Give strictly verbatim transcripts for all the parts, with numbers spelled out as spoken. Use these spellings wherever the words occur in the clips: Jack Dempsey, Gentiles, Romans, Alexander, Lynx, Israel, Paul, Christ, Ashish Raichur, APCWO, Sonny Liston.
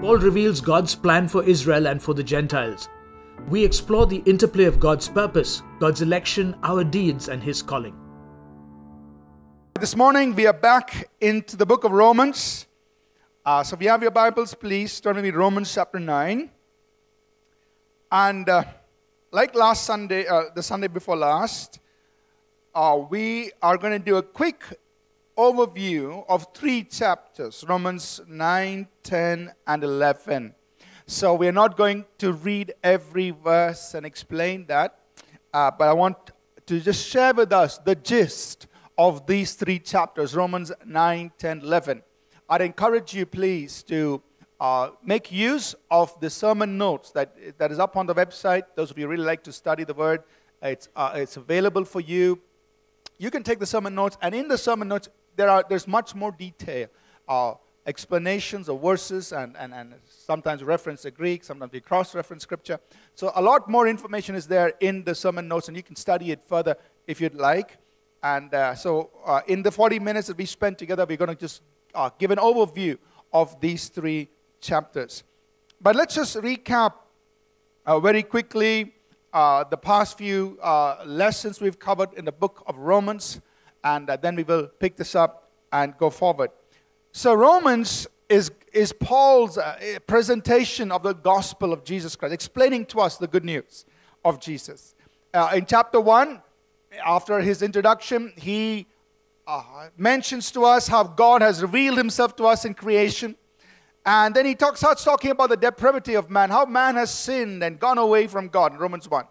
Paul reveals God's plan for Israel and for the Gentiles. We explore the interplay of God's purpose, God's election, our deeds, and His calling. This morning we are back into the book of Romans. Uh, so if you have your Bibles, please turn with me to Romans chapter nine. And uh, like last Sunday, uh, the Sunday before last, uh, we are going to do a quick overview of three chapters, Romans nine, ten, and eleven. So we're not going to read every verse and explain that, uh, but I want to just share with us the gist of these three chapters, Romans nine, ten, eleven. I'd encourage you, please, to uh, make use of the sermon notes that, that is up on the website. Those of you who really like to study the Word, it's, uh, it's available for you. You can take the sermon notes, and in the sermon notes, There are, there's much more detail, uh, explanations of verses, and, and, and sometimes reference the Greek, sometimes we cross-reference Scripture. So a lot more information is there in the sermon notes, and you can study it further if you'd like. And uh, so uh, in the forty minutes that we spent together, we're going to just uh, give an overview of these three chapters. But let's just recap uh, very quickly uh, the past few uh, lessons we've covered in the book of Romans. And then we will pick this up and go forward. So Romans is, is Paul's presentation of the gospel of Jesus Christ, explaining to us the good news of Jesus. Uh, in chapter one, after his introduction, he uh, mentions to us how God has revealed himself to us in creation. And then he talks, starts talking about the depravity of man, how man has sinned and gone away from God, in Romans one.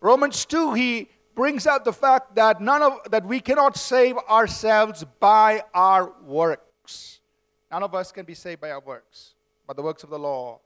Romans two, he brings out the fact that none of that we cannot save ourselves by our works. None of us can be saved by our works, by the works of the law.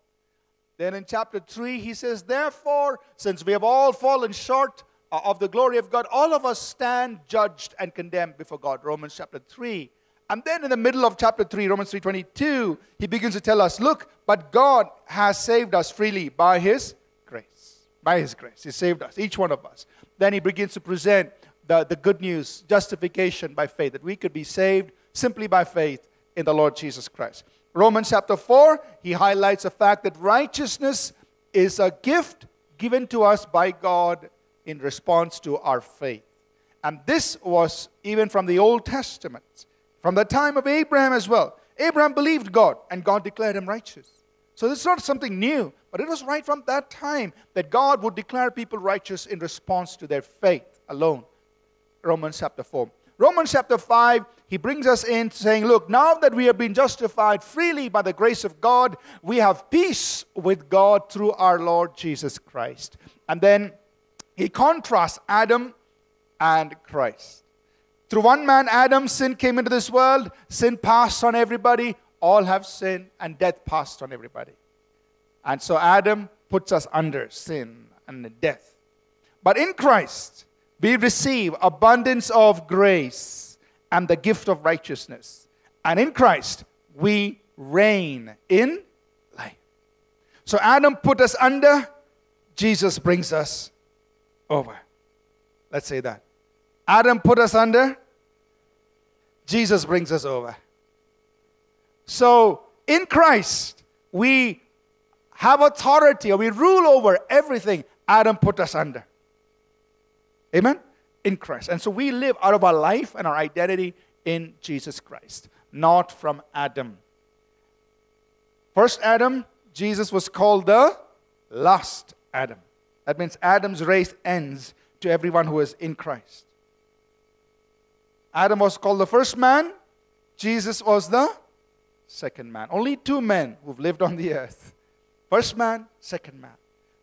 Then in chapter three, he says, therefore, since we have all fallen short of the glory of God, all of us stand judged and condemned before God. Romans chapter three. And then in the middle of chapter three, Romans three twenty-two, he begins to tell us, look, but God has saved us freely by His grace. By His grace, He saved us, each one of us. Then he begins to present the, the good news, justification by faith, that we could be saved simply by faith in the Lord Jesus Christ. Romans chapter four, he highlights the fact that righteousness is a gift given to us by God in response to our faith. And this was even from the Old Testament, from the time of Abraham as well. Abraham believed God, and God declared him righteous. So this is not something new, but it was right from that time that God would declare people righteous in response to their faith alone. Romans chapter four. Romans chapter five, he brings us in saying, look, now that we have been justified freely by the grace of God, we have peace with God through our Lord Jesus Christ. And then he contrasts Adam and Christ. Through one man, Adam, sin came into this world. Sin passed on everybody. All have sinned, and death passed on everybody. And so Adam puts us under sin and death. But in Christ, we receive abundance of grace and the gift of righteousness. And in Christ, we reign in life. So Adam put us under, Jesus brings us over. Let's say that. Adam put us under, Jesus brings us over. So, in Christ, we have authority, or we rule over everything Adam put us under. Amen? In Christ. And so we live out of our life and our identity in Jesus Christ, not from Adam. First Adam, Jesus was called the last Adam. That means Adam's race ends to everyone who is in Christ. Adam was called the first man. Jesus was the second man. Only two men who've lived on the earth. First man, second man.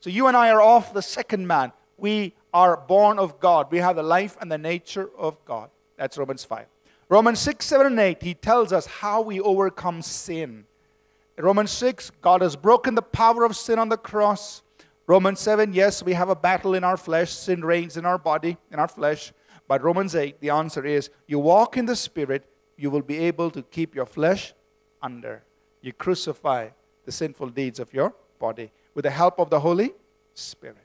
So you and I are of the second man. We are born of God. We have the life and the nature of God. That's Romans five. Romans six, seven, and eight, he tells us how we overcome sin. In Romans six, God has broken the power of sin on the cross. Romans seven, yes, we have a battle in our flesh. Sin reigns in our body, in our flesh. But Romans eight, the answer is, you walk in the Spirit, you will be able to keep your flesh under. You crucify the sinful deeds of your body with the help of the Holy Spirit.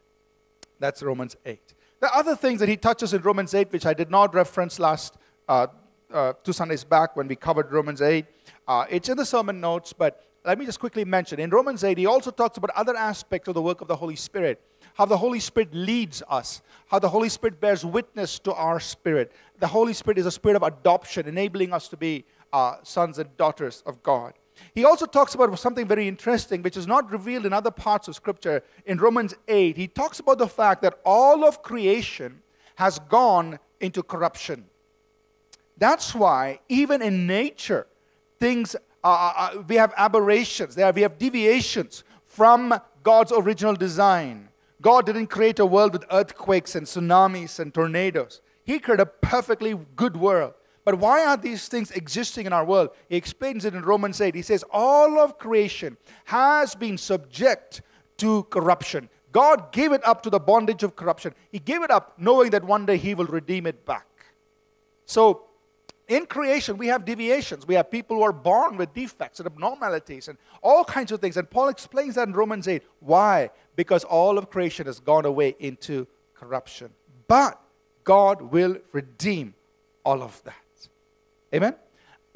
That's Romans eight. There are other things that he touches in Romans eight, which I did not reference last uh, uh, two Sundays back when we covered Romans eight. Uh, it's in the sermon notes, but let me just quickly mention, in Romans eight, he also talks about other aspects of the work of the Holy Spirit. How the Holy Spirit leads us. How the Holy Spirit bears witness to our spirit. The Holy Spirit is a spirit of adoption, enabling us to be uh, sons and daughters of God. He also talks about something very interesting, which is not revealed in other parts of Scripture. In Romans eight, he talks about the fact that all of creation has gone into corruption. That's why, even in nature, things uh, we have aberrations. There we have deviations from God's original design. God didn't create a world with earthquakes and tsunamis and tornadoes. He created a perfectly good world. But why are these things existing in our world? He explains it in Romans eight. He says, all of creation has been subject to corruption. God gave it up to the bondage of corruption. He gave it up knowing that one day He will redeem it back. So, in creation, we have deviations. We have people who are born with defects and abnormalities and all kinds of things. And Paul explains that in Romans eight. Why? Because all of creation has gone away into corruption. But God will redeem all of that. Amen?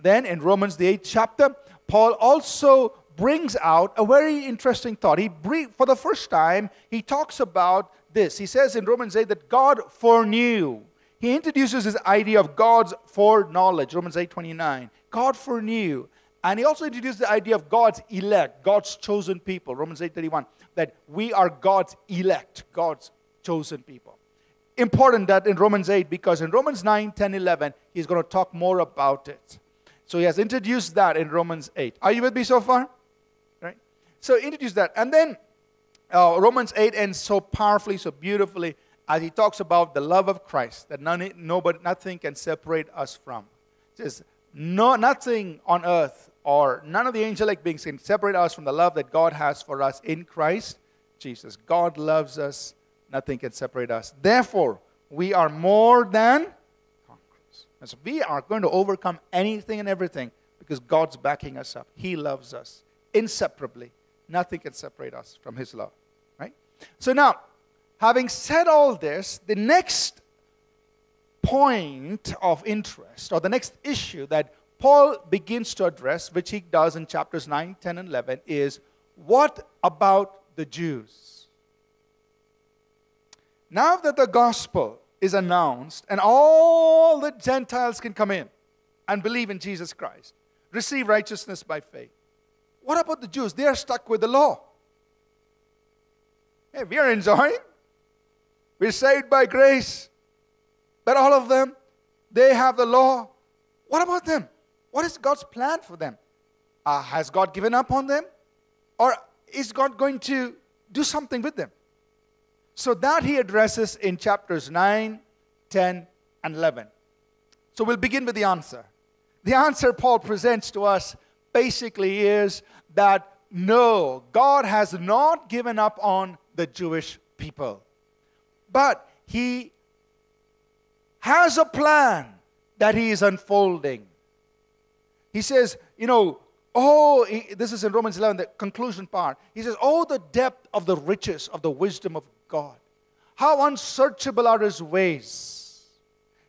Then in Romans, the eighth chapter, Paul also brings out a very interesting thought. He, for the first time, he talks about this. He says in Romans eight that God foreknew. He introduces this idea of God's foreknowledge, Romans eight twenty-nine. God foreknew. And he also introduces the idea of God's elect, God's chosen people, Romans eight thirty-one, that we are God's elect, God's chosen people. Important that in Romans eight, because in Romans nine, ten, eleven, he's going to talk more about it. So he has introduced that in Romans eight. Are you with me so far? Right? So introduce that. And then uh, Romans eight ends so powerfully, so beautifully, as he talks about the love of Christ, that none, nobody, nothing can separate us from. It says, no, nothing on earth or none of the angelic beings can separate us from the love that God has for us in Christ Jesus. God loves us. Nothing can separate us. Therefore, we are more than conquerors. And so we are going to overcome anything and everything because God's backing us up. He loves us inseparably. Nothing can separate us from His love. Right? So now, having said all this, the next point of interest or the next issue that Paul begins to address, which he does in chapters nine, ten, and eleven, is what about the Jews? Now that the gospel is announced and all the Gentiles can come in and believe in Jesus Christ, receive righteousness by faith, what about the Jews? They are stuck with the law. Hey, we are enjoying. We're saved by grace. But all of them, they have the law. What about them? What is God's plan for them? Uh, has God given up on them? Or is God going to do something with them? So that he addresses in chapters nine, ten, and eleven. So we'll begin with the answer. The answer Paul presents to us basically is that no, God has not given up on the Jewish people. But He has a plan that He is unfolding. He says, you know, oh, he, this is in Romans eleven, the conclusion part. He says, oh, the depth of the riches of the wisdom of God. How unsearchable are His ways.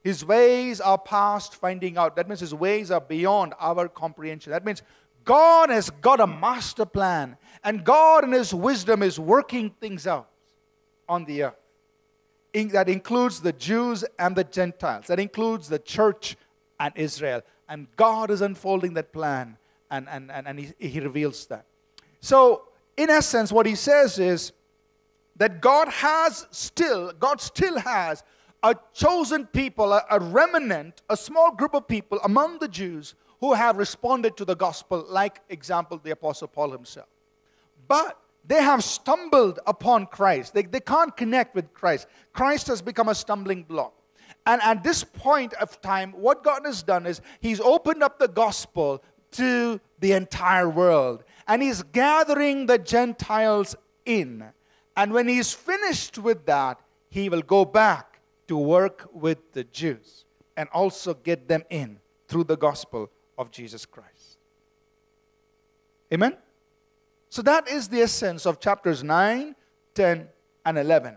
His ways are past finding out. That means His ways are beyond our comprehension. That means God has got a master plan. And God in His wisdom is working things out on the earth. In, that includes the Jews and the Gentiles. That includes the church and Israel. And God is unfolding that plan. And, and, and, and he, he reveals that. So, in essence, what he says is that God has still, God still has a chosen people, a, a remnant, a small group of people among the Jews who have responded to the gospel, like, example, the Apostle Paul himself. But they have stumbled upon Christ. They, they can't connect with Christ. Christ has become a stumbling block. And at this point of time, what God has done is He's opened up the gospel to the entire world. And He's gathering the Gentiles in. And when He's finished with that, He will go back to work with the Jews and also get them in through the gospel of Jesus Christ. Amen? So that is the essence of chapters nine, ten, and eleven.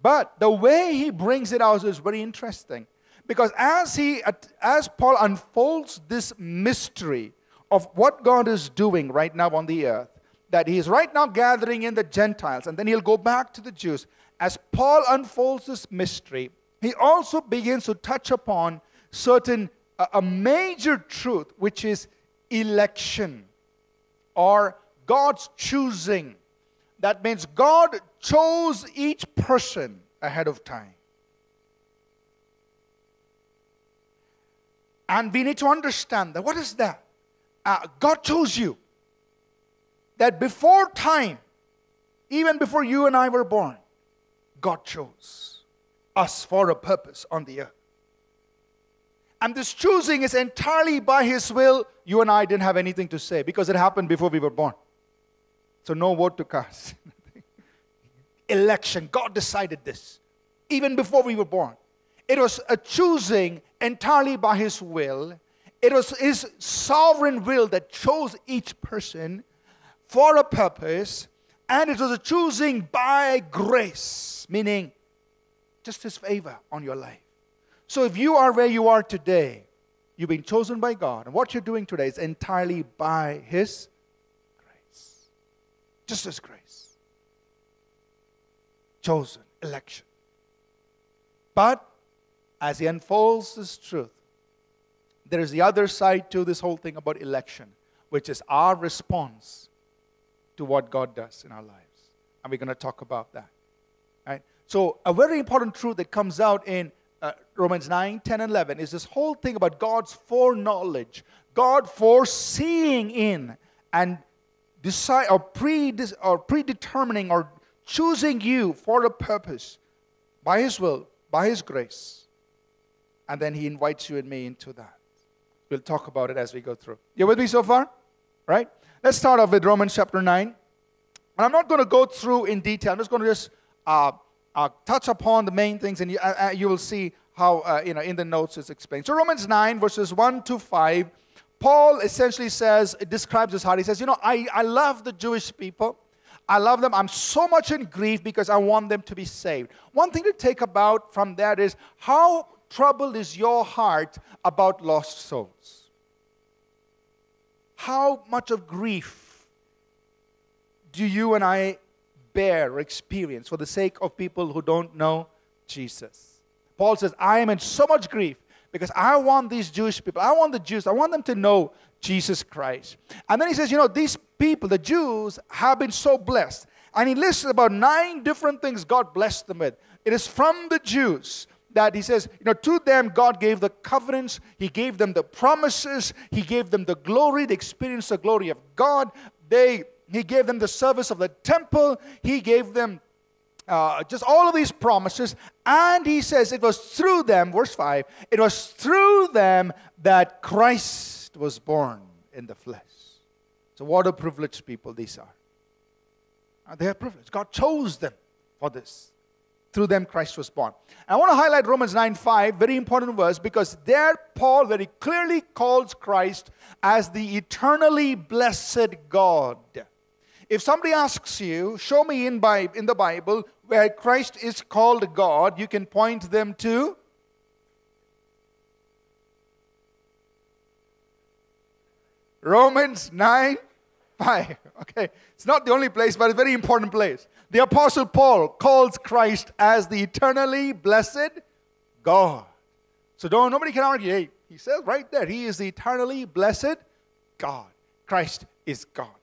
But the way he brings it out is very interesting. Because as, he, as Paul unfolds this mystery of what God is doing right now on the earth, that He is right now gathering in the Gentiles, and then He'll go back to the Jews. As Paul unfolds this mystery, he also begins to touch upon certain, uh, a major truth, which is election, or God's choosing. That means God chose each person ahead of time. And we need to understand that. What is that? Uh, God chose you. That before time, even before you and I were born, God chose us for a purpose on the earth. And this choosing is entirely by His will. You and I didn't have anything to say because it happened before we were born. So no vote to cast. Election. God decided this. Even before we were born. It was a choosing entirely by His will. It was His sovereign will that chose each person for a purpose. And it was a choosing by grace. Meaning, just His favor on your life. So if you are where you are today, you've been chosen by God. And what you're doing today is entirely by His grace. Just His grace. Chosen. Election. But as he unfolds this truth, there is the other side to this whole thing about election, which is our response to what God does in our lives. And we're going to talk about that. Right? So a very important truth that comes out in uh, Romans nine, ten, and eleven is this whole thing about God's foreknowledge, God foreseeing in and decide or, pre or predetermining or choosing you for a purpose by His will, by His grace. And then He invites you and me into that. We'll talk about it as we go through. You with me so far? Right? Let's start off with Romans chapter nine. And I'm not going to go through in detail. I'm just going to just uh, uh, touch upon the main things, and you, uh, you will see how uh, you know in the notes it's explained. So Romans nine, verses one to five, Paul essentially says, it describes his heart. He says, you know, I, I love the Jewish people. I love them. I'm so much in grief because I want them to be saved. One thing to take about from that is, how troubled is your heart about lost souls? How much of grief do you and I bear or experience for the sake of people who don't know Jesus? Paul says, I am in so much grief because I want these Jewish people, I want the Jews, I want them to know Jesus Christ. And then he says, you know, these people, the Jews, have been so blessed. And he lists about nine different things God blessed them with. It is from the Jews that he says, you know, to them God gave the covenants, He gave them the promises, He gave them the glory, they experienced the glory of God. They, he gave them the service of the temple, He gave them Uh, just all of these promises. And he says it was through them, verse five, it was through them that Christ was born in the flesh. So what a privileged people these are. Uh, they are privileged. God chose them for this. Through them Christ was born. And I want to highlight Romans nine, five, very important verse, because there Paul very clearly calls Christ as the eternally blessed God. If somebody asks you, show me in, by, in the Bible where Christ is called God, you can point them to Romans nine, five. Okay, it's not the only place, but it's a very important place. The Apostle Paul calls Christ as the eternally blessed God. So don't, nobody can argue. Hey, he says right there, He is the eternally blessed God. Christ is God.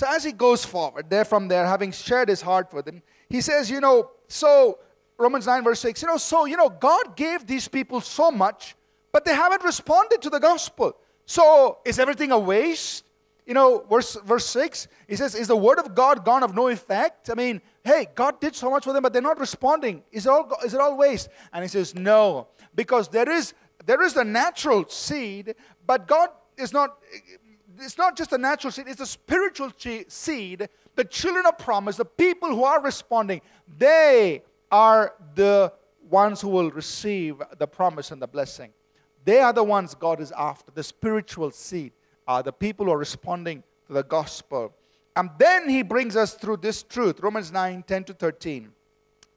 So as he goes forward, there from there, having shared his heart with him, he says, you know, so, Romans nine, verse six, you know, so, you know, God gave these people so much, but they haven't responded to the gospel. So, is everything a waste? You know, verse, verse six, he says, is the word of God gone of no effect? I mean, hey, God did so much for them, but they're not responding. Is it all, is it all waste? And he says, no, because there is, there is the natural seed, but God is not... It's not just a natural seed, it's a spiritual seed. The children of promise, the people who are responding, they are the ones who will receive the promise and the blessing. They are the ones God is after. The spiritual seed are the people who are responding to the gospel. And then he brings us through this truth, Romans nine, ten to thirteen,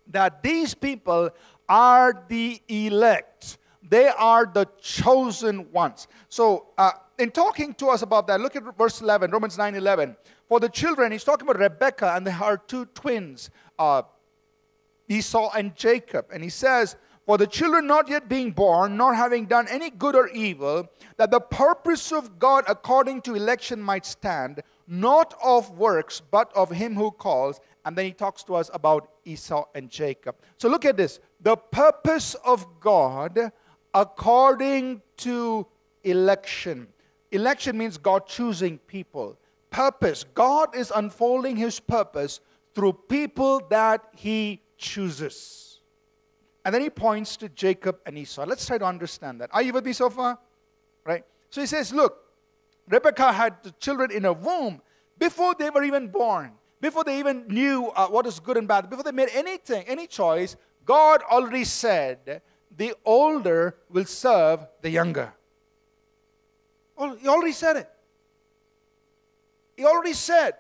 that these people are the elect. They are the chosen ones. So, uh, in talking to us about that, look at verse eleven, Romans nine eleven. For the children, he's talking about Rebekah and her two twins, uh, Esau and Jacob. And he says, for the children not yet being born, nor having done any good or evil, that the purpose of God according to election might stand, not of works, but of him who calls. And then he talks to us about Esau and Jacob. So look at this. The purpose of God according to election. Election means God choosing people. Purpose. God is unfolding his purpose through people that he chooses. And then he points to Jacob and Esau. Let's try to understand that. Are you with me so far? Right? So he says, look, Rebekah had the children in her womb before they were even born, before they even knew uh, what is good and bad, before they made anything, any choice. God already said, the older will serve the younger. Well, he already said it. He already said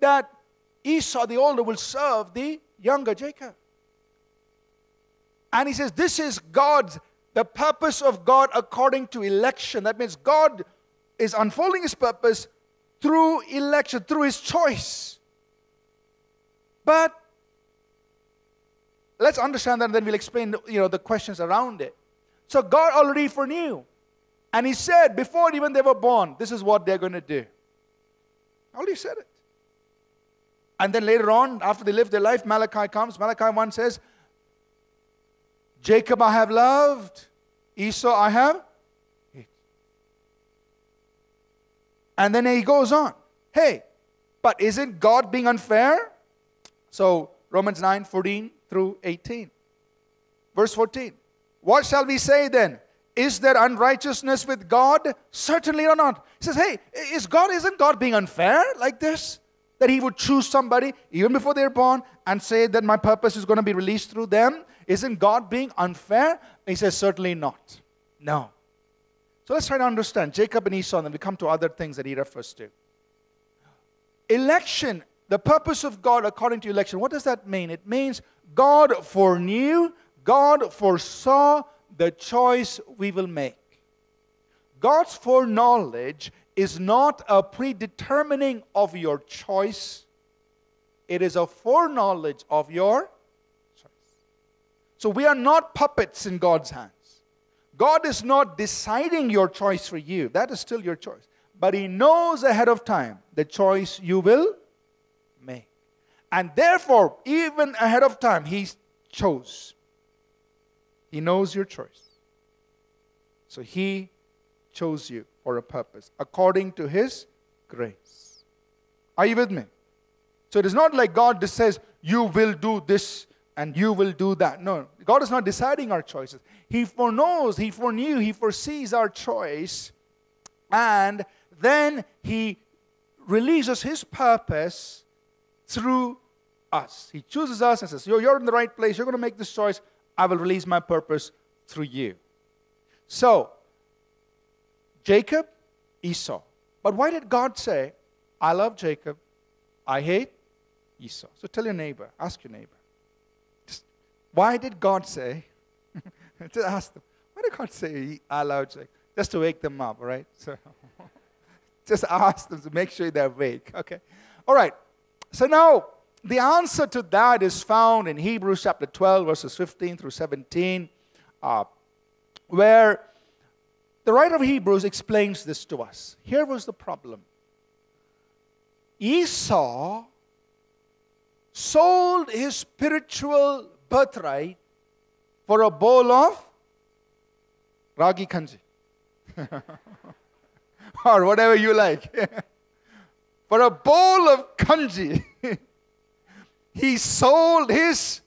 that Esau, the older, will serve the younger, Jacob. And he says, this is God's, the purpose of God according to election. That means God is unfolding his purpose through election, through his choice. But let's understand that, and then we'll explain, you know, the questions around it. So God already foreknew. And he said, before even they were born, this is what they're going to do. Already said it. And then later on, after they live their life, Malachi comes. Malachi one says, Jacob I have loved, Esau I have hated. And then he goes on. Hey, but isn't God being unfair? So Romans nine, fourteen through eighteen. Verse fourteen. What shall we say then? Is there unrighteousness with God? Certainly or not. He says, hey, is God, isn't God being unfair like this? That he would choose somebody even before they're born and say that my purpose is going to be released through them? Isn't God being unfair? He says, certainly not. No. So let's try to understand Jacob and Esau, and then we come to other things that he refers to. Election, the purpose of God according to election, what does that mean? It means God foreknew, God foresaw the choice we will make. God's foreknowledge is not a predetermining of your choice. It is a foreknowledge of your choice. So we are not puppets in God's hands. God is not deciding your choice for you. That is still your choice. But he knows ahead of time the choice you will make. And therefore, even ahead of time, he chose. He knows your choice. So he chose you for a purpose according to his grace. Are you with me? So it is not like God just says, you will do this and you will do that. No, God is not deciding our choices. He foreknows, he foreknew, he foresees our choice. And then he releases his purpose through us. He chooses us and says, yo, you're in the right place. You're going to make this choice. I will release my purpose through you. So, Jacob, Esau. But why did God say, I love Jacob, I hate Esau? So tell your neighbor, ask your neighbor. Just, why did God say, just ask them, why did God say, I love Jacob? Just to wake them up, all right? So, just ask them to make sure they're awake, okay? All right, so now, the answer to that is found in Hebrews chapter twelve, verses fifteen through seventeen, uh, where the writer of Hebrews explains this to us. Here was the problem. Esau sold his spiritual birthright for a bowl of ragi kanji. Or whatever you like. For a bowl of kanji. He sold his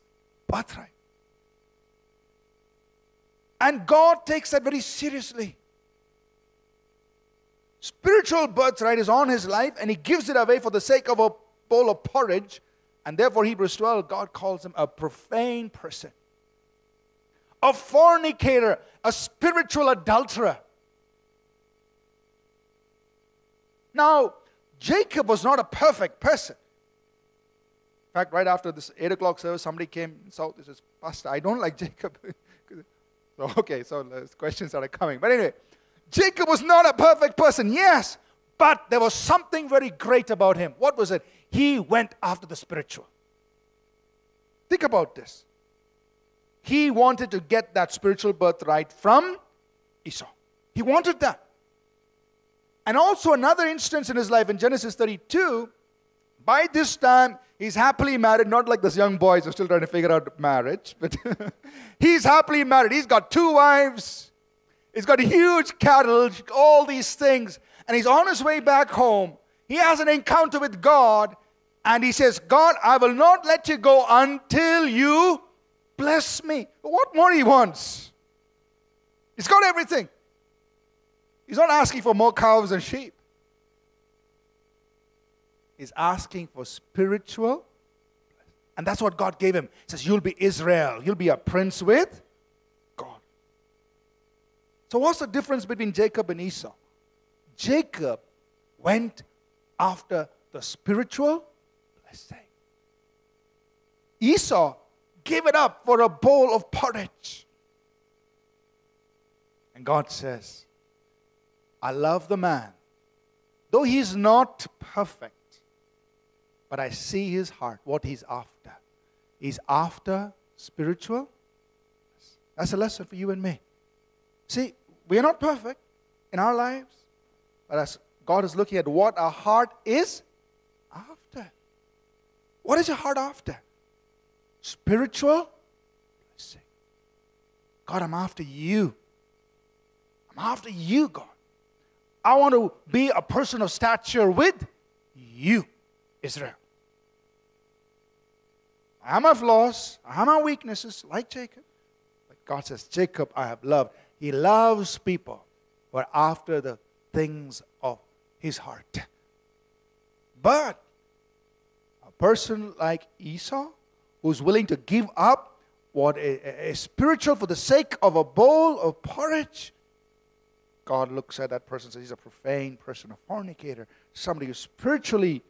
birthright. And God takes that very seriously. Spiritual birthright is on his life, and he gives it away for the sake of a bowl of porridge. And therefore, Hebrews twelve, God calls him a profane person, a fornicator, a spiritual adulterer. Now, Jacob was not a perfect person. In fact, right after this eight o'clock service, somebody came south and says, Pastor, I don't like Jacob. So, okay, so there's questions that are coming. But anyway, Jacob was not a perfect person, yes, but there was something very great about him. What was it? He went after the spiritual. Think about this. He wanted to get that spiritual birthright from Esau. He wanted that. And also another instance in his life in Genesis thirty-two, by this time, he's happily married, not like those young boys who are still trying to figure out marriage, but he's happily married. He's got two wives. He's got huge cattle, all these things. And he's on his way back home. He has an encounter with God. And he says, God, I will not let you go until you bless me. What more he wants? He's got everything. He's not asking for more cows and sheep. He's asking for spiritual. And that's what God gave him. He says, you'll be Israel. You'll be a prince with God. So what's the difference between Jacob and Esau? Jacob went after the spiritual blessing. Esau gave it up for a bowl of porridge. And God says, I love the man, though he's not perfect, but I see his heart, what he's after. He's after spiritual. That's a lesson for you and me. See, we are not perfect in our lives, but as God is looking at what our heart is after. What is your heart after? Spiritual blessing. God, I'm after you. I'm after you, God. I want to be a person of stature with you, Israel. I have my flaws. I have my weaknesses, like Jacob. But God says, Jacob, I have loved. He loves people who are after the things of his heart. But a person like Esau, who's willing to give up what is spiritual for the sake of a bowl of porridge, God looks at that person and says, he's a profane person, a fornicator, somebody who spiritually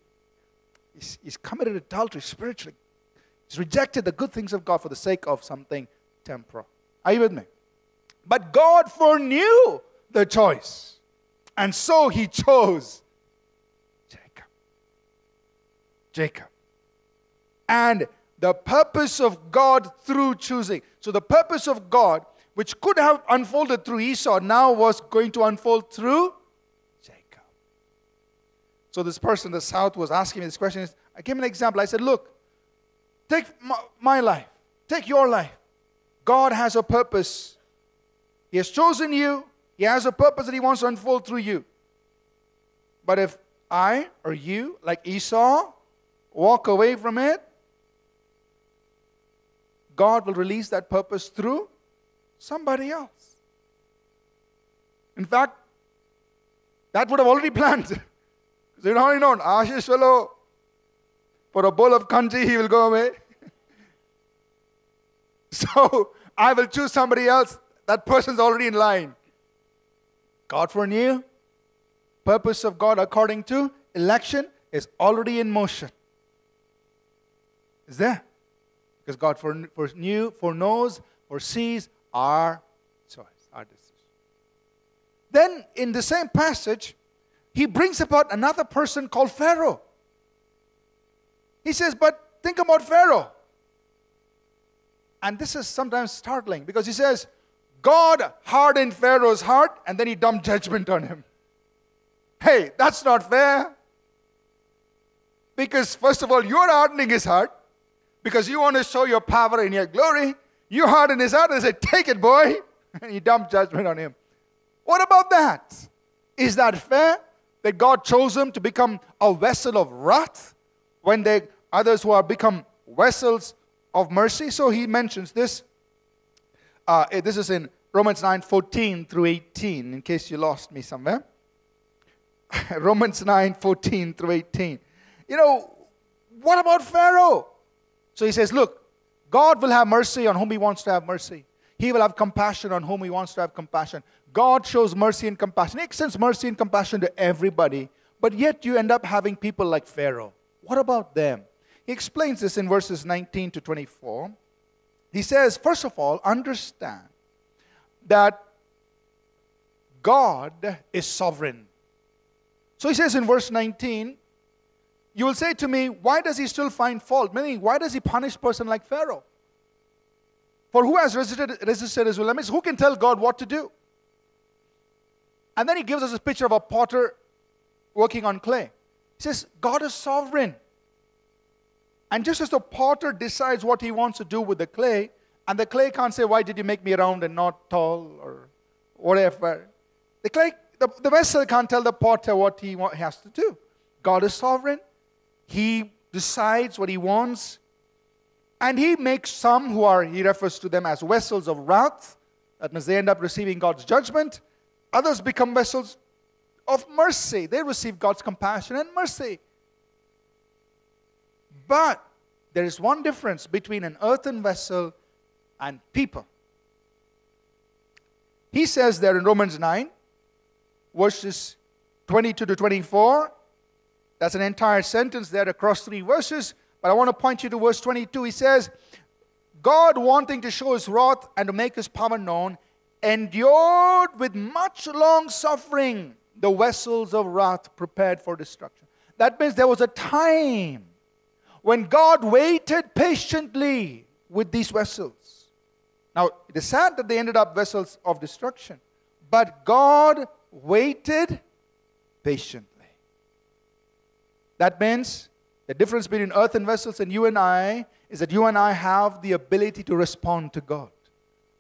He's, he's committed adultery spiritually. He's rejected the good things of God for the sake of something temporal. Are you with me? But God foreknew the choice. And so he chose Jacob. Jacob. And the purpose of God through choosing. So the purpose of God, which could have unfolded through Esau, now was going to unfold through. So this person in the south was asking me this question. Is, I gave him an example. I said, look, take my, my life. Take your life. God has a purpose. He has chosen you. He has a purpose that he wants to unfold through you. But if I or you, like Esau, walk away from it, God will release that purpose through somebody else. In fact, that would have already planned. So you'd already known, Ashish fellow, for a bowl of kanji, he will go away. So I will choose somebody else. That person's already in line. God foreknew. Purpose of God according to election is already in motion. It's there. Because God foreknew, foreknows, foresees our choice, our decision. Then in the same passage, he brings about another person called Pharaoh. He says, but think about Pharaoh. And this is sometimes startling because he says, God hardened Pharaoh's heart and then he dumped judgment on him. Hey, that's not fair. Because first of all, you're hardening his heart because you want to show your power and your glory. You harden his heart and say, take it, boy. And he dumped judgment on him. What about that? Is that fair? That God chose them to become a vessel of wrath when they others who are become vessels of mercy. So he mentions this. Uh, this is in Romans nine fourteen through eighteen, in case you lost me somewhere. Romans nine fourteen through eighteen. You know, what about Pharaoh? So he says, look, God will have mercy on whom he wants to have mercy. He will have compassion on whom he wants to have compassion. God shows mercy and compassion. He extends mercy and compassion to everybody. But yet you end up having people like Pharaoh. What about them? He explains this in verses nineteen to twenty-four. He says, first of all, understand that God is sovereign. So he says in verse nineteen, you will say to me, why does he still find fault? Meaning, why does he punish a person like Pharaoh? For who has resisted, resisted his will? I mean, who can tell God what to do? And then he gives us a picture of a potter working on clay. He says, God is sovereign. And just as the potter decides what he wants to do with the clay, and the clay can't say, why did you make me round and not tall or whatever. The clay, the, the vessel can't tell the potter what he want, has to do. God is sovereign. He decides what he wants. And he makes some who are, he refers to them as vessels of wrath. That means they end up receiving God's judgment. Others become vessels of mercy. They receive God's compassion and mercy. But there is one difference between an earthen vessel and people. He says there in Romans nine, verses twenty-two to twenty-four, that's an entire sentence there across three verses, but I want to point you to verse twenty-two. He says, God, wanting to show his wrath and to make his power known, endured with much long suffering the vessels of wrath prepared for destruction. That means there was a time when God waited patiently with these vessels. Now, it is sad that they ended up vessels of destruction, but God waited patiently. That means the difference between earthen vessels and you and I is that you and I have the ability to respond to God.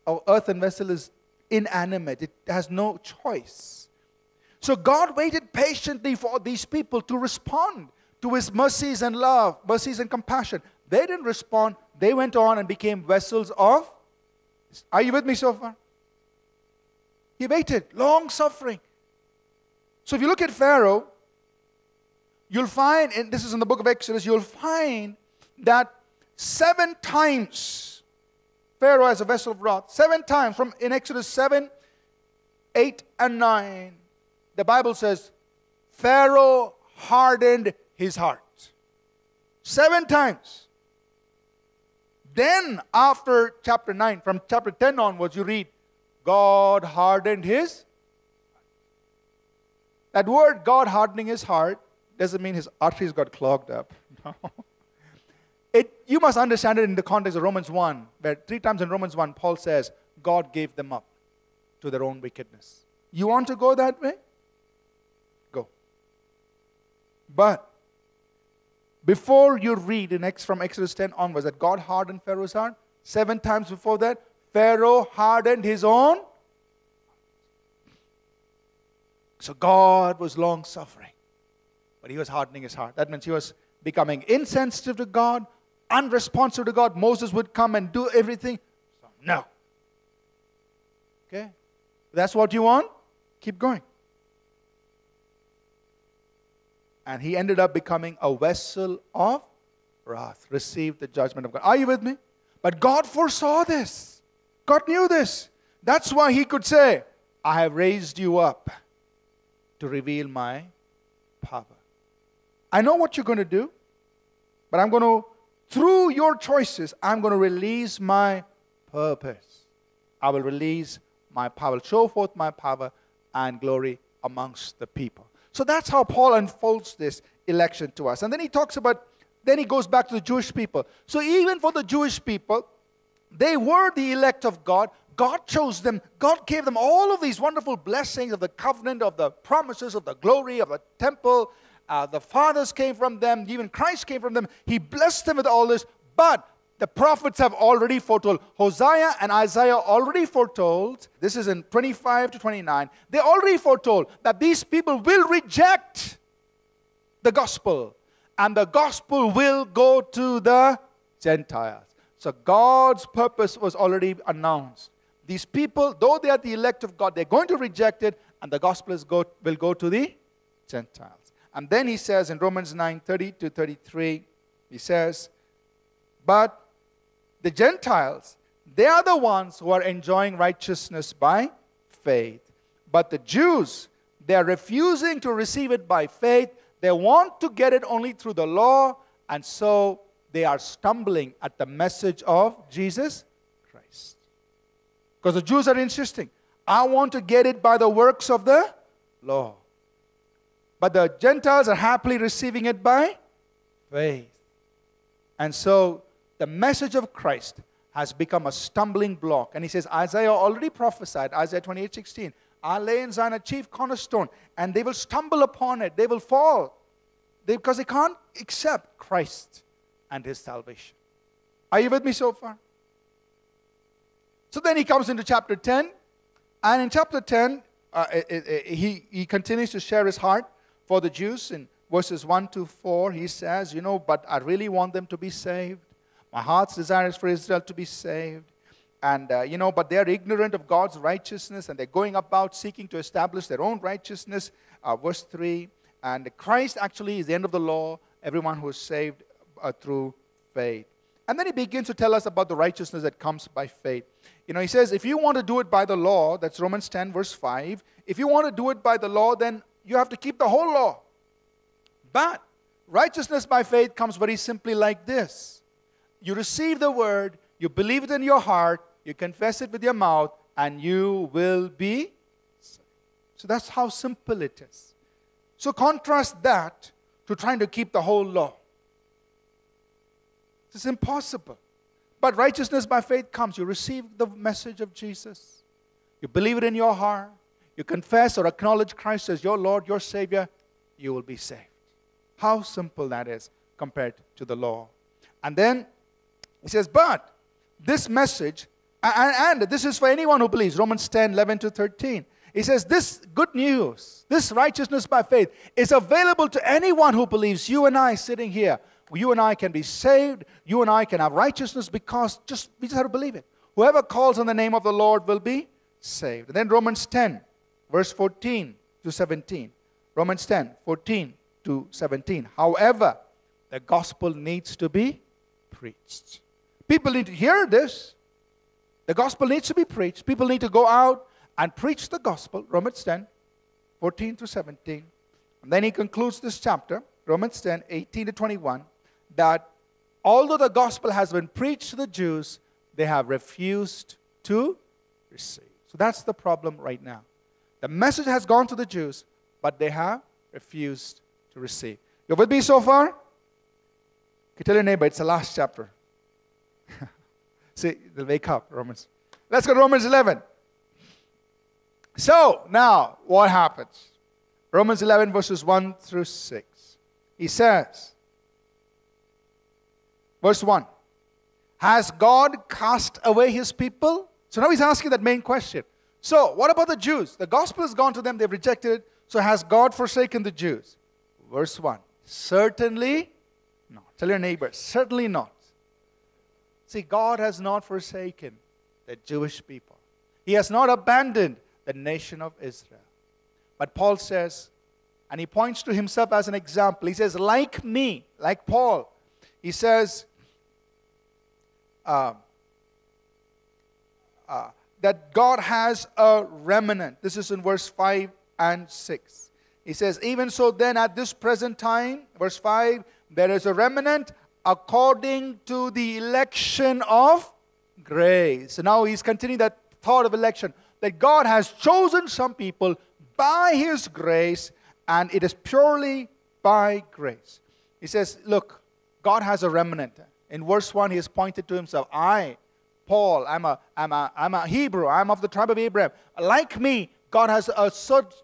Our earthen vessel is inanimate. It has no choice. So God waited patiently for these people to respond to his mercies and love, mercies and compassion. They didn't respond. They went on and became vessels of... Are you with me so far? He waited. Long suffering. So if you look at Pharaoh, you'll find, and this is in the book of Exodus, you'll find that seven times Pharaoh as a vessel of wrath, seven times from in Exodus seven, eight, and nine, the Bible says, Pharaoh hardened his heart. Seven times. Then after chapter nine, from chapter ten onwards, you read, God hardened his heart. That word, God hardening his heart, doesn't mean his arteries got clogged up. No. It, you must understand it in the context of Romans one, where three times in Romans one, Paul says, God gave them up to their own wickedness. You want to go that way? Go. But before you read in X, from Exodus ten onwards that God hardened Pharaoh's heart, seven times before that, Pharaoh hardened his own. So God was long-suffering. But he was hardening his heart. That means he was becoming insensitive to God, unresponsive to God. Moses would come and do everything. So, no. Okay? That's what you want? Keep going. And he ended up becoming a vessel of wrath, received the judgment of God. Are you with me? But God foresaw this. God knew this. That's why he could say, I have raised you up to reveal my power. I know what you're going to do, but I'm going to, through your choices, I'm going to release my purpose. I will release my power, I will show forth my power and glory amongst the people. So that's how Paul unfolds this election to us. And then he talks about, then he goes back to the Jewish people. So even for the Jewish people, they were the elect of God. God chose them. God gave them all of these wonderful blessings of the covenant, of the promises, of the glory, of the temple. Uh, the fathers came from them. Even Christ came from them. He blessed them with all this. But the prophets have already foretold. Hosea and Isaiah already foretold. This is in twenty-five to twenty-nine. They already foretold that these people will reject the gospel. And the gospel will go to the Gentiles. So God's purpose was already announced. These people, though they are the elect of God, they're going to reject it. And the gospel is go, will go to the Gentiles. And then he says in Romans nine, thirty to thirty-three, he says, but the Gentiles, they are the ones who are enjoying righteousness by faith. But the Jews, they are refusing to receive it by faith. They want to get it only through the law. And so they are stumbling at the message of Jesus Christ. Because the Jews are insisting, I want to get it by the works of the law. But the Gentiles are happily receiving it by faith. And so the message of Christ has become a stumbling block. And he says, Isaiah already prophesied, Isaiah twenty-eight sixteen, I lay in Zion a chief cornerstone, and they will stumble upon it. They will fall they, because they can't accept Christ and his salvation. Are you with me so far? So then he comes into chapter ten. And in chapter ten, uh, he, he continues to share his heart for the Jews. In verses one to four, he says, you know, but I really want them to be saved. My heart's desire is for Israel to be saved. And, uh, you know, but they're ignorant of God's righteousness, and they're going about seeking to establish their own righteousness. Uh, verse three, and Christ actually is the end of the law, everyone who is saved uh, through faith. And then he begins to tell us about the righteousness that comes by faith. You know, he says, if you want to do it by the law, that's Romans ten verse five, if you want to do it by the law, then you have to keep the whole law. But righteousness by faith comes very simply like this. You receive the word, you believe it in your heart, you confess it with your mouth, and you will be saved. So that's how simple it is. So contrast that to trying to keep the whole law. It's impossible. But righteousness by faith comes. You receive the message of Jesus. You believe it in your heart. You confess or acknowledge Christ as your Lord, your Savior. You will be saved. How simple that is compared to the law. And then he says, but this message, and, and this is for anyone who believes, Romans ten, eleven to thirteen. He says, this good news, this righteousness by faith is available to anyone who believes. You and I sitting here. You and I can be saved. You and I can have righteousness because just we just have to believe it. Whoever calls on the name of the Lord will be saved. And then Romans ten, verse fourteen to seventeen. Romans ten, fourteen to seventeen. However, the gospel needs to be preached. People need to hear this. The gospel needs to be preached. People need to go out and preach the gospel. Romans ten, fourteen to seventeen. And then he concludes this chapter, Romans ten, eighteen to twenty-one. That although the gospel has been preached to the Jews, they have refused to receive. So that's the problem right now. The message has gone to the Jews, but they have refused to receive. You with me so far? You tell your neighbor, it's the last chapter. See, they'll wake up, Romans. Let's go to Romans eleven. So, now, what happens? Romans eleven, verses one through six. He says, Verse one, has God cast away his people? So now he's asking that main question. So what about the Jews? The gospel has gone to them. They've rejected it. So has God forsaken the Jews? Verse one, certainly not. Tell your neighbor, certainly not. See, God has not forsaken the Jewish people. He has not abandoned the nation of Israel. But Paul says, and he points to himself as an example. He says, like me, like Paul, he says uh, uh, that God has a remnant. This is in verse five and six. He says, even so then at this present time, verse five, there is a remnant according to the election of grace. So now he's continuing that thought of election, that God has chosen some people by his grace, and it is purely by grace. He says, look, God has a remnant. In verse one, he has pointed to himself. I, Paul, I'm a, I'm a, I'm a Hebrew. I'm of the tribe of Abraham. Like me, God has uh,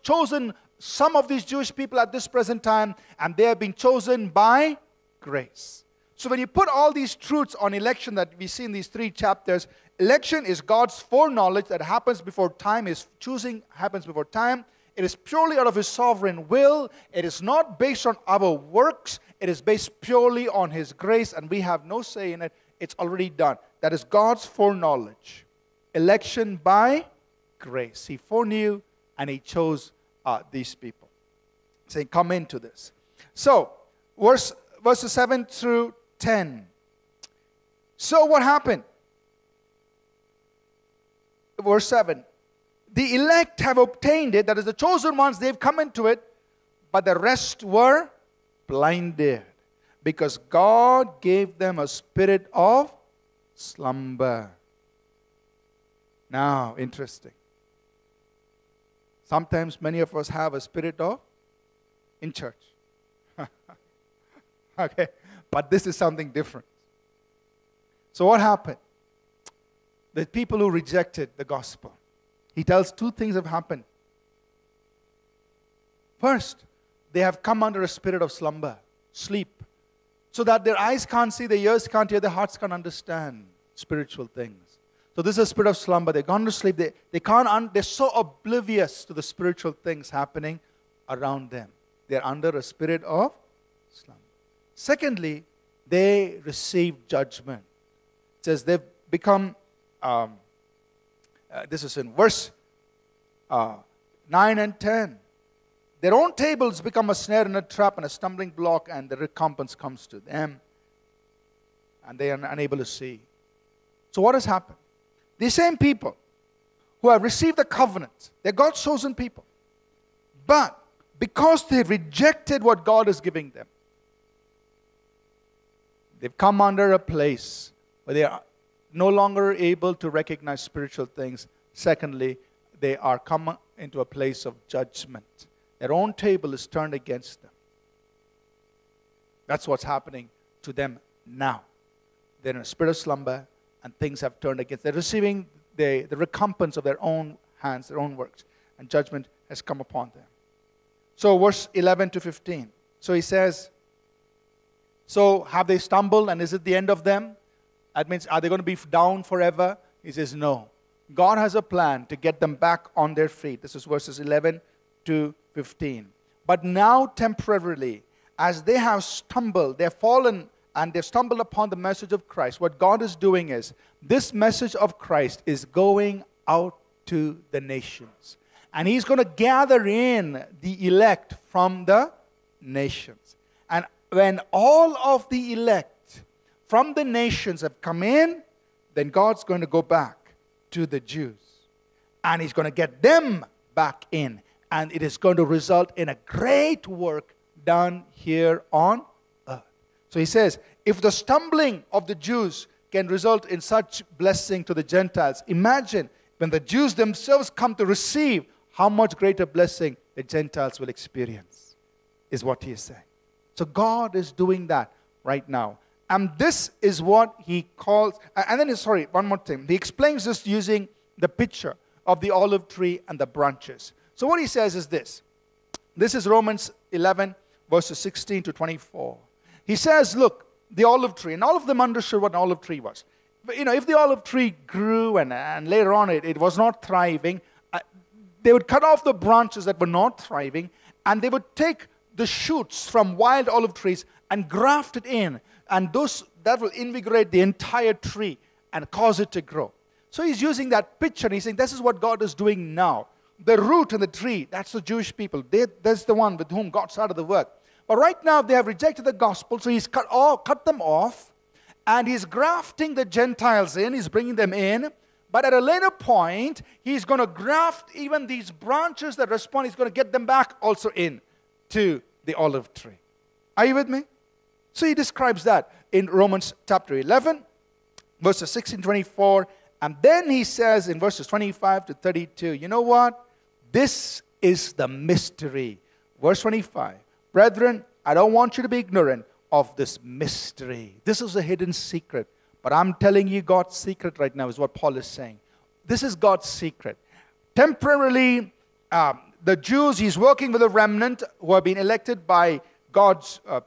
chosen some of these Jewish people at this present time, and they have been chosen by grace. So when you put all these truths on election that we see in these three chapters, election is God's foreknowledge that happens before time. His choosing happens before time. It is purely out of his sovereign will. It is not based on our works. It is based purely on his grace, and we have no say in it. It's already done. That is God's foreknowledge. Election by grace. He foreknew and he chose uh, these people. Saying, come into this. So, verse, verses seven through ten. So what happened? Verse seven. The elect have obtained it. That is, the chosen ones, they've come into it. But the rest were blinded. Because God gave them a spirit of slumber. Now, interesting. Sometimes many of us have a spirit of in church. Okay, but this is something different. So what happened? The people who rejected the gospel, he tells two things have happened. First, they have come under a spirit of slumber, sleep, so that their eyes can't see, their ears can't hear, their hearts can't understand spiritual things. So this is a spirit of slumber. They've gone to sleep. They, they can't un- they're so oblivious to the spiritual things happening around them. They're under a spirit of slumber. Secondly, they receive judgment. It says they've become, um, uh, this is in verse uh, nine and ten. Their own tables become a snare and a trap and a stumbling block, and the recompense comes to them, and they are unable to see. So what has happened? These same people who have received the covenant, they're God's chosen people, but because they rejected what God is giving them, they've come under a place where they are no longer able to recognize spiritual things. Secondly, they are come into a place of judgment. Their own table is turned against them. That's what's happening to them now. They're in a spirit of slumber, and things have turned against them. They're receiving the, the recompense of their own hands, their own works, and judgment has come upon them. So verse eleven to fifteen. So he says, so have they stumbled, and is it the end of them? That means, are they going to be down forever? He says, no. God has a plan to get them back on their feet. This is verses eleven to fifteen. But now temporarily, as they have stumbled, they have fallen, and they've stumbled upon the message of Christ. What God is doing is, this message of Christ is going out to the nations. And He's going to gather in the elect from the nations. And when all of the elect from the nations have come in, then God's going to go back to the Jews. And He's going to get them back in. And it is going to result in a great work done here on earth. So he says, if the stumbling of the Jews can result in such blessing to the Gentiles, imagine when the Jews themselves come to receive, how much greater blessing the Gentiles will experience, is what he is saying. So God is doing that right now. And this is what he calls, and then, sorry, one more thing. He explains this using the picture of the olive tree and the branches. So what he says is this. This is Romans eleven, verses sixteen to twenty-four. He says, look, the olive tree, and all of them understood what an olive tree was. But, you know, if the olive tree grew and, and later on it, it was not thriving, uh, they would cut off the branches that were not thriving, and they would take the shoots from wild olive trees and graft it in. And those that will invigorate the entire tree and cause it to grow. So he's using that picture, and he's saying, this is what God is doing now. The root and the tree, that's the Jewish people. They, that's the one with whom God started the work. But right now, they have rejected the gospel, so he's cut, all, cut them off, and he's grafting the Gentiles in, he's bringing them in. But at a later point, he's going to graft even these branches that respond, he's going to get them back also in to the olive tree. Are you with me? So he describes that in Romans chapter eleven, verses sixteen to twenty-four, and then he says in verses twenty-five to thirty-two, you know what? This is the mystery. Verse twenty-five, brethren, I don't want you to be ignorant of this mystery. This is a hidden secret. But I'm telling you God's secret right now is what Paul is saying. This is God's secret. Temporarily, um, the Jews, he's working with a remnant who have been elected by God's uh,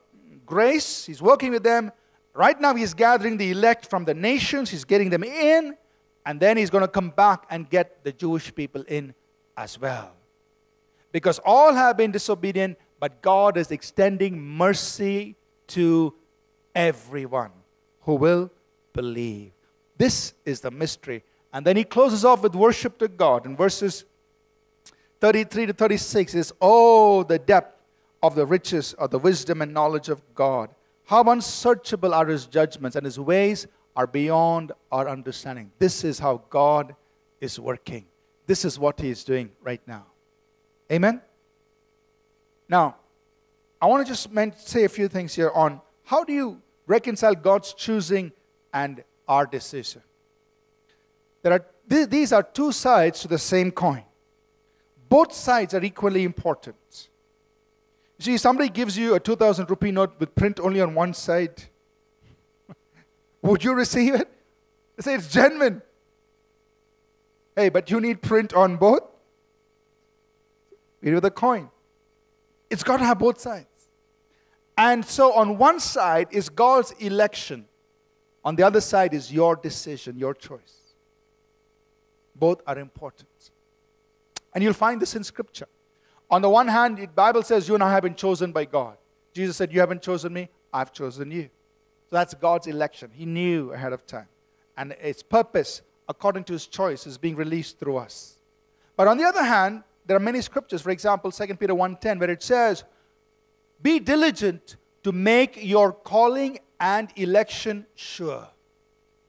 grace. He's working with them. Right now, he's gathering the elect from the nations. He's getting them in. And then he's going to come back and get the Jewish people in as well. Because all have been disobedient, but God is extending mercy to everyone who will believe. This is the mystery. And then he closes off with worship to God. In verses thirty-three to thirty-six, is, oh, the depth of the riches of the wisdom and knowledge of God. How unsearchable are His judgments, and His ways are beyond our understanding. This is how God is working. This is what He is doing right now. Amen? Now, I want to just say a few things here on how do you reconcile God's choosing and our decision. There are, th- these are two sides to the same coin. Both sides are equally important. You see, somebody gives you a two thousand rupee note with print only on one side. Would you receive it? They say it's genuine. Hey, but you need print on both. It with a coin. It's got to have both sides. And so on one side is God's election. On the other side is your decision, your choice. Both are important. And you'll find this in Scripture. On the one hand, the Bible says you and I have been chosen by God. Jesus said, you haven't chosen me, I've chosen you. So that's God's election. He knew ahead of time. And its purpose, according to His choice, is being released through us. But on the other hand, there are many scriptures. For example, Second Peter one ten, where it says, be diligent to make your calling and election sure.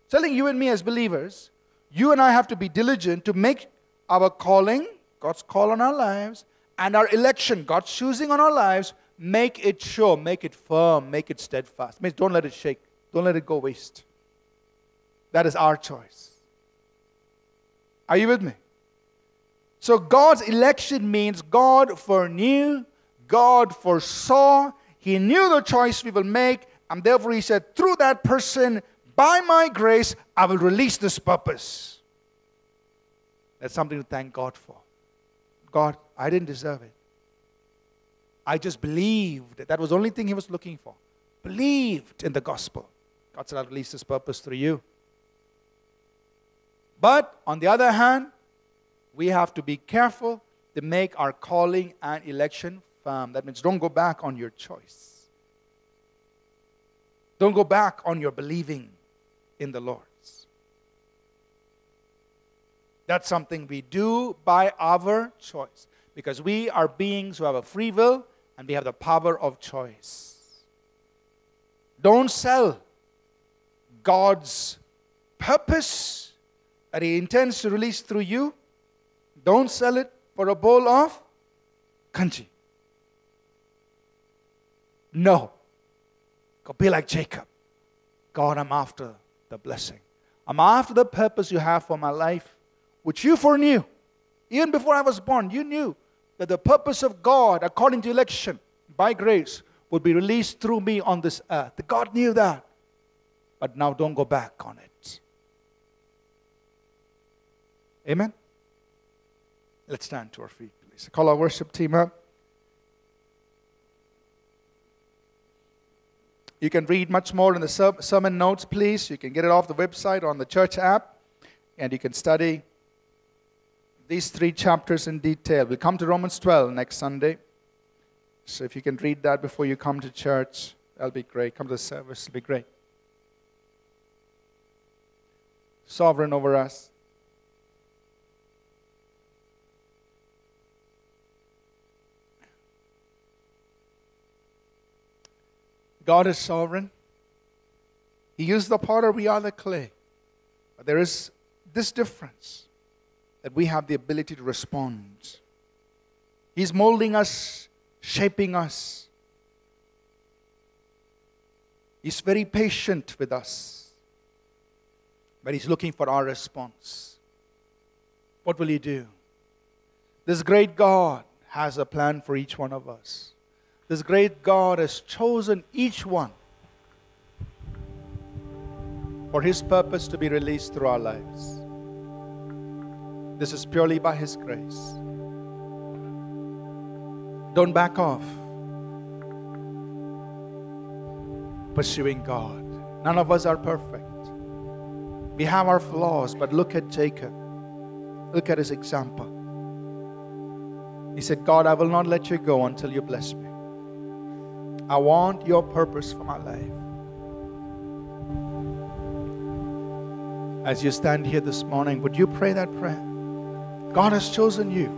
Telling you and me as believers, you and I have to be diligent to make our calling, God's call on our lives, and our election, God's choosing on our lives, make it sure, make it firm, make it steadfast. It means don't let it shake. Don't let it go waste. That is our choice. Are you with me? So God's election means God foreknew, God foresaw. He knew the choice we will make, and therefore He said, through that person, by my grace, I will release this purpose. That's something to thank God for. God, I didn't deserve it. I just believed. That was the only thing He was looking for. Believed in the gospel. God said, I'll release this purpose through you. But on the other hand, we have to be careful to make our calling and election firm. That means don't go back on your choice. Don't go back on your believing in the Lord. That's something we do by our choice. Because we are beings who have a free will and we have the power of choice. Don't sell God's purpose that He intends to release through you. Don't sell it for a bowl of kanji. No. Go be like Jacob. God, I'm after the blessing. I'm after the purpose you have for my life, which you foreknew. Even before I was born, you knew that the purpose of God, according to election, by grace, would be released through me on this earth. God knew that. But now don't go back on it. Amen? Let's stand to our feet, please. Call our worship team up. You can read much more in the ser sermon notes, please. You can get it off the website or on the church app. And you can study these three chapters in detail. We'll come to Romans twelve next Sunday. So if you can read that before you come to church, that'll be great. Come to the service, it'll be great. Sovereign over us. God is sovereign. He is the potter, we are the clay. But there is this difference, that we have the ability to respond. He's molding us, shaping us. He's very patient with us. But He's looking for our response. What will you do? This great God has a plan for each one of us. This great God has chosen each one for His purpose to be released through our lives. This is purely by His grace. Don't back off pursuing God. None of us are perfect. We have our flaws, but look at Jacob. Look at his example. He said, God, I will not let you go until you bless me. I want your purpose for my life. As you stand here this morning, would you pray that prayer? God has chosen you.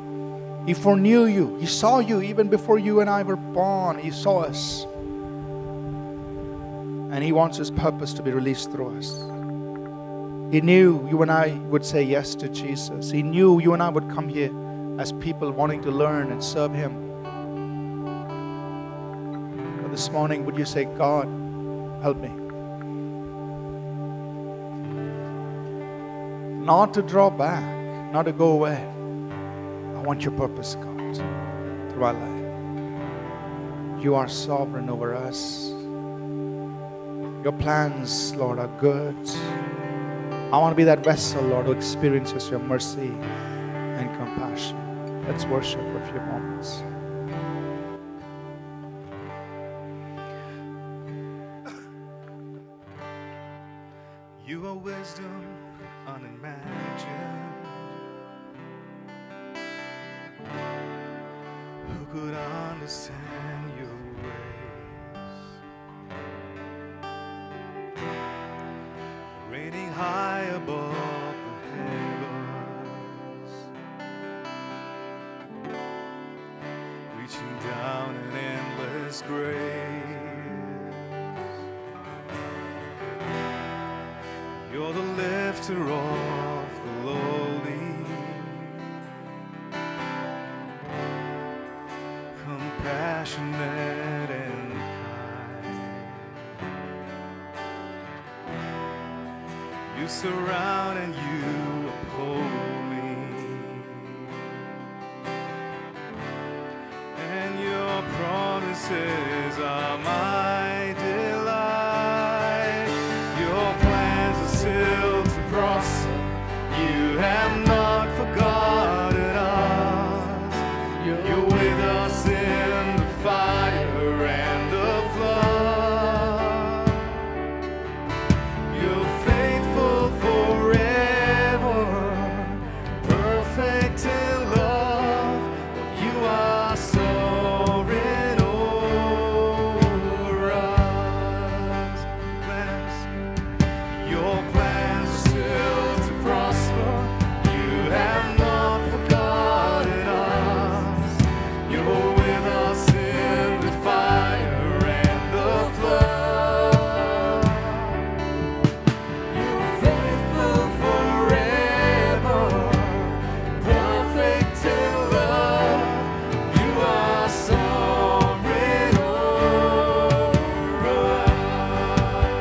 He foreknew you. He saw you even before you and I were born. He saw us. And He wants His purpose to be released through us. He knew you and I would say yes to Jesus. He knew you and I would come here as people wanting to learn and serve Him. But this morning, would you say, God, help me not to draw back, not to go away. I want your purpose, God, through our life. You are sovereign over us. Your plans, Lord, are good. I want to be that vessel, Lord, who experiences your mercy and compassion. Let's worship for a few moments. You are wisdom unimagined. Who could understand your ways? Reigning high above the heavens, reaching down in endless grace. You're the lifter of the lowly, compassionate and kind. You surround and you uphold me, and your promises are my delight. Your plans are still to prosper. You have not forgotten us. You're with us in the fire and the flood. You're faithful forever, perfect in love. You are sovereign over us. Plans, your plans are still to prosper. You have not forgotten us. You're with us in the fire and the flood. You're faithful forever, perfect in love. You are sovereign over us. Even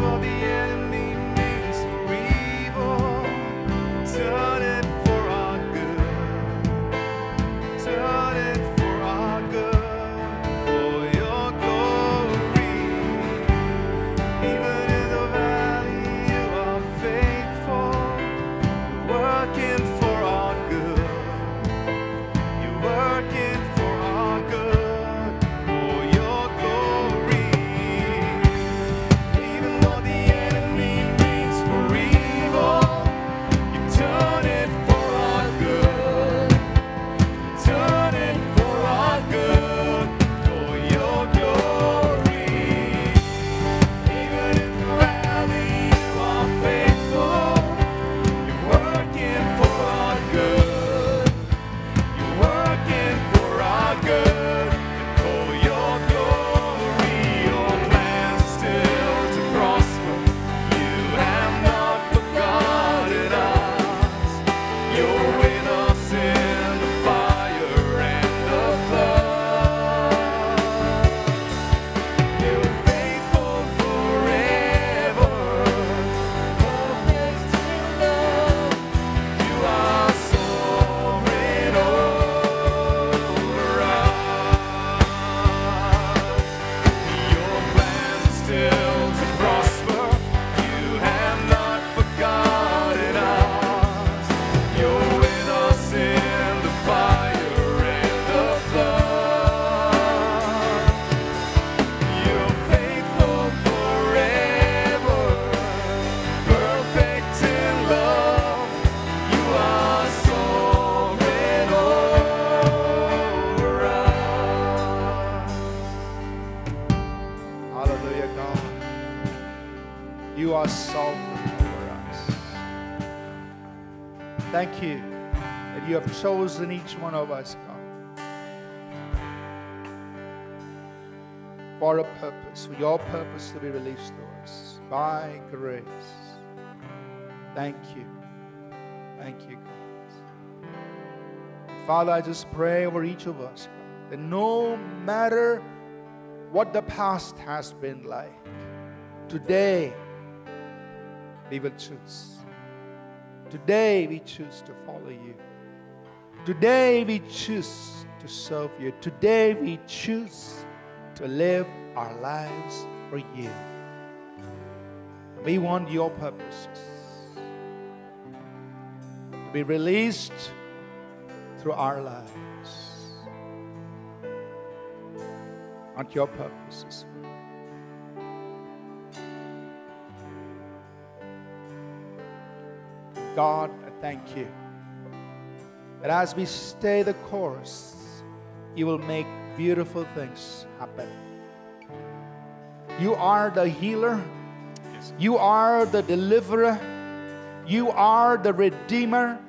what the enemy means for evil, turn it for our good. Turn it for our good, for your glory. Even in the valley, you are faithful, working for our good. You're working for our good, for your glory. Even what the enemy means for evil, you turn it for our good. Turn it for our good, for your glory. Even in the valley, you are faithful. You're working for our good. You're working for our good, for your glory. Your plans are still to prosper. You have not forgotten us. You're with us in the fire and the flood. You're faithful forever, perfect in love. You are sovereign over us. Your plans are still to prosper. You have not forgotten us. You're with us in the fire and the flood. You're faithful forever, perfect in love. You are sovereign over us. Hallelujah, God. You are sovereign over us. Thank you that that you have chosen each one of us, God, for a purpose, for your purpose to be released to us by grace. Thank you. Thank you, God. Father, I just pray over each of us, God, that no matter what the past has been like, today we will choose. Today we choose to follow you. Today we choose to serve you. Today we choose to live our lives for you. We want your purposes to be released through our lives. Not your purposes. God, I thank you that as we stay the course, you will make beautiful things happen. You are the healer. Yes. You are the deliverer. You are the redeemer.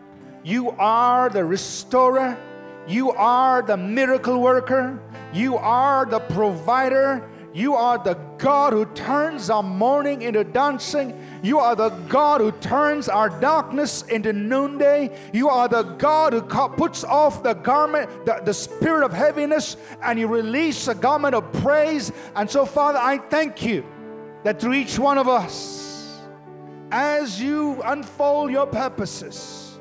You are the restorer. You are the miracle worker. You are the provider. You are the God who turns our mourning into dancing. You are the God who turns our darkness into noonday. You are the God who puts off the garment, the, the spirit of heaviness, and you release a garment of praise. And so, Father, I thank you that through each one of us, as you unfold your purposes,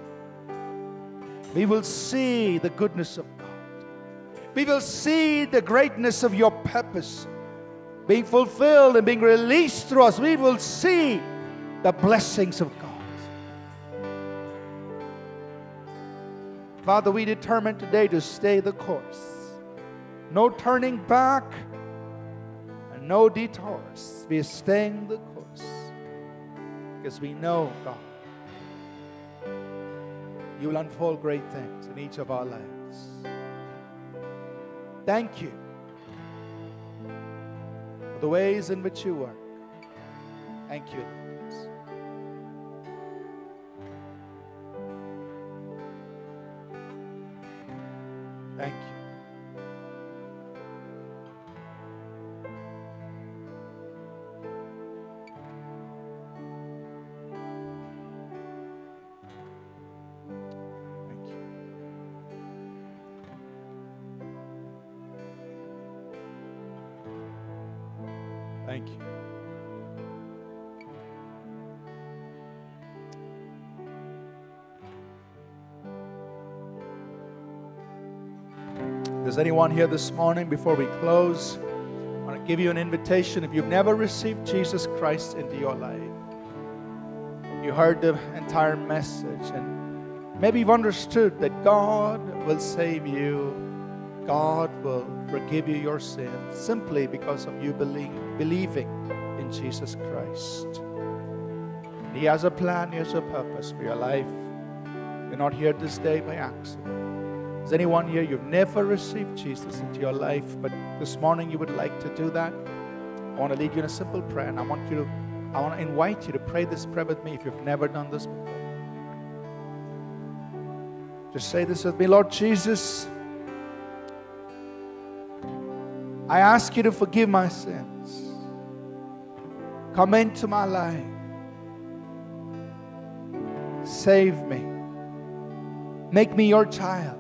we will see the goodness of God. We will see the greatness of your purpose being fulfilled and being released through us. We will see the blessings of God. Father, we determine today to stay the course. No turning back and no detours. We are staying the course because we know, God, you will unfold great things in each of our lives. Thank you. The ways in which you work. Thank you. Thank you. Thank you. If there's anyone here this morning, before we close, I want to give you an invitation. If you've never received Jesus Christ into your life, you heard the entire message, and maybe you've understood that God will save you. God will forgive you your sins simply because of you believe, believing in Jesus Christ. He has a plan, He has a purpose for your life. You're not here this day by accident. Is anyone here, you've never received Jesus into your life, but this morning you would like to do that? I want to lead you in a simple prayer, and I want you to, I want to invite you to pray this prayer with me if you've never done this before. Just say this with me, Lord Jesus, I ask you to forgive my sins. Come into my life. Save me. Make me your child.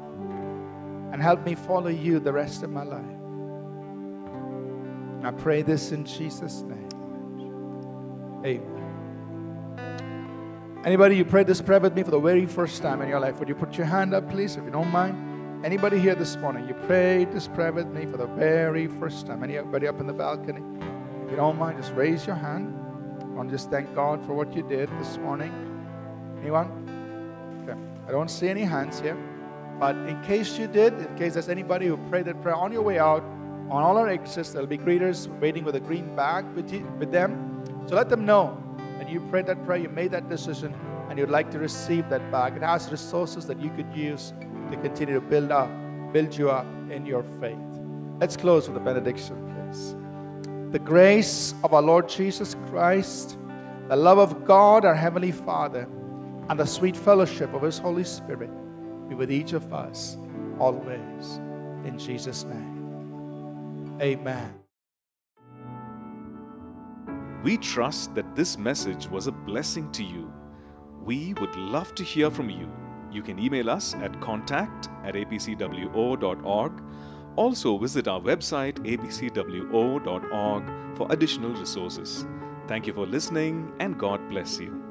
And help me follow you the rest of my life. And I pray this in Jesus' name. Amen. Anybody, you prayed this prayer with me for the very first time in your life, would you put your hand up, please, if you don't mind? Anybody here this morning, you prayed this prayer with me for the very first time? Anybody up in the balcony? If you don't mind, just raise your hand. I want to just thank God for what you did this morning. Anyone? Okay. I don't see any hands here. But in case you did, in case there's anybody who prayed that prayer, on your way out, on all our exits, there'll be greeters waiting with a green bag with, you, with them. So let them know that you prayed that prayer, you made that decision, and you'd like to receive that bag. It has resources that you could use to continue to build up, build you up in your faith. Let's close with a benediction, please. The grace of our Lord Jesus Christ, the love of God, our Heavenly Father, and the sweet fellowship of His Holy Spirit be with each of us always. In Jesus' name, amen. We trust that this message was a blessing to you. We would love to hear from you. You can email us at contact at a p c w o dot org. Also visit our website a p c w o dot org for additional resources. Thank you for listening, and God bless you.